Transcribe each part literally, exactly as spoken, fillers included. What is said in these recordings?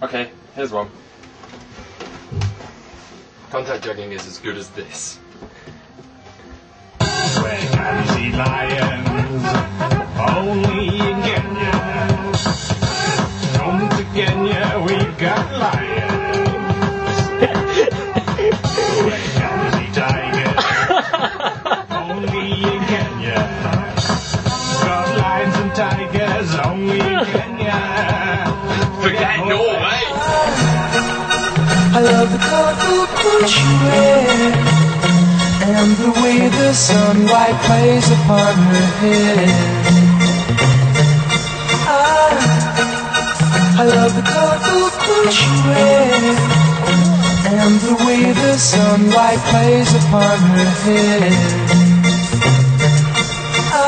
Okay, here's one. Contact juggling is as good as this. Where can you see lions? Only in Kenya. Come to Kenya, we've got lions. Where can you see tigers? Only in Kenya. We've got lions and tigers, only in Kenya. Forget Norway. I love the colorful coat you wear, and the way the sunlight plays upon her hair. I, I love the colorful coat you wear, and the way the sunlight plays upon her hair. I,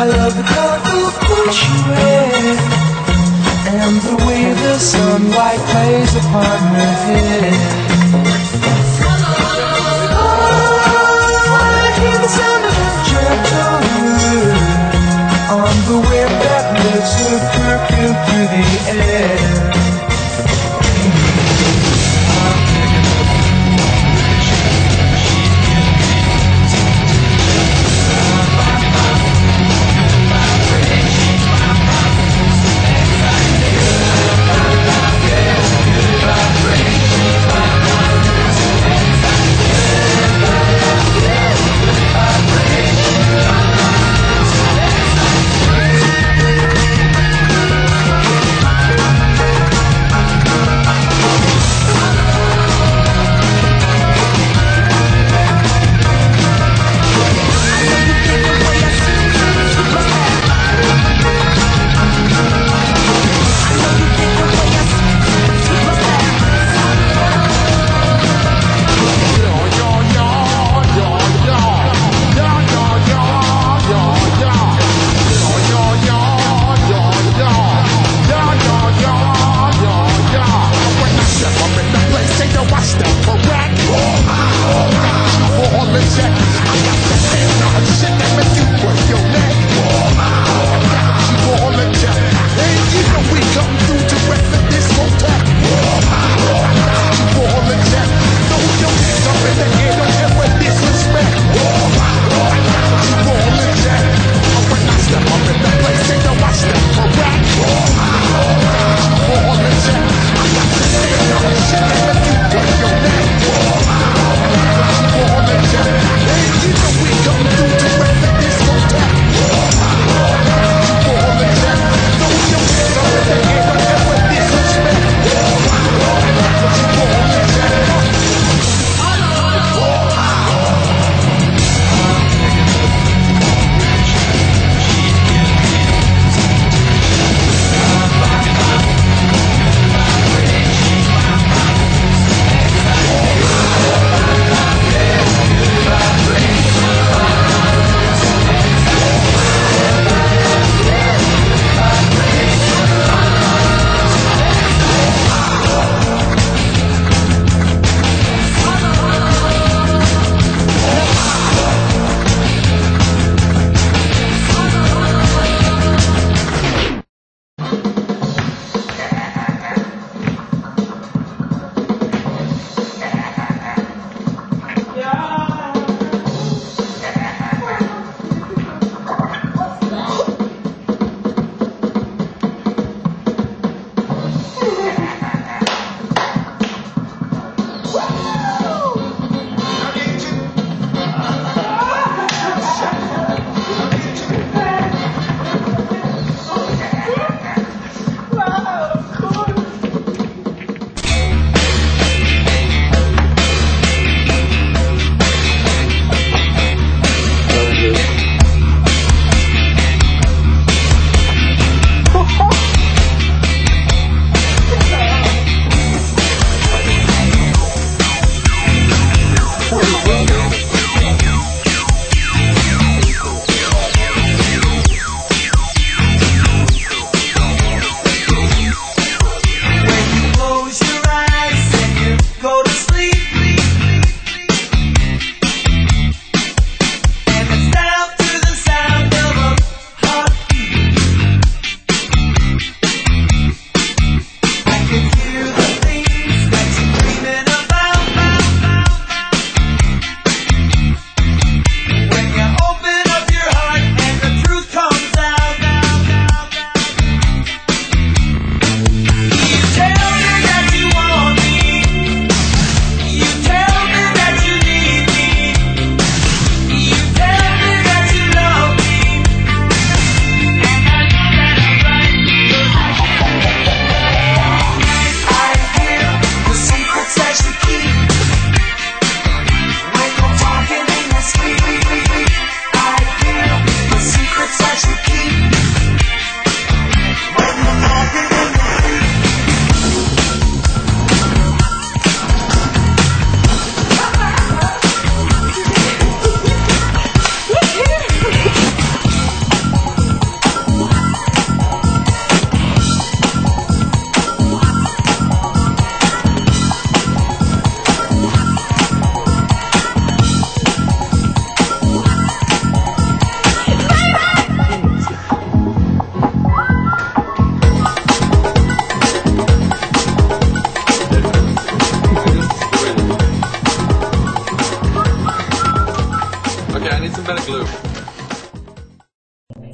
I love the colorful coat you wear, and the way the sunlight plays upon her head. Oh, I hear the sound of a gentle wind on the wind that lifts her perfume through the air.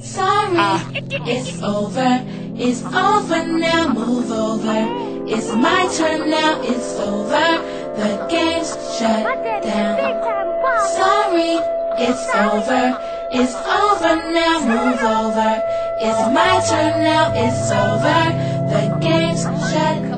Sorry, uh. it's over, it's over now, move over. It's my turn now, it's over, the game's shut down. Sorry, it's over, it's over now, move over. It's my turn now, it's over, the game's shut down.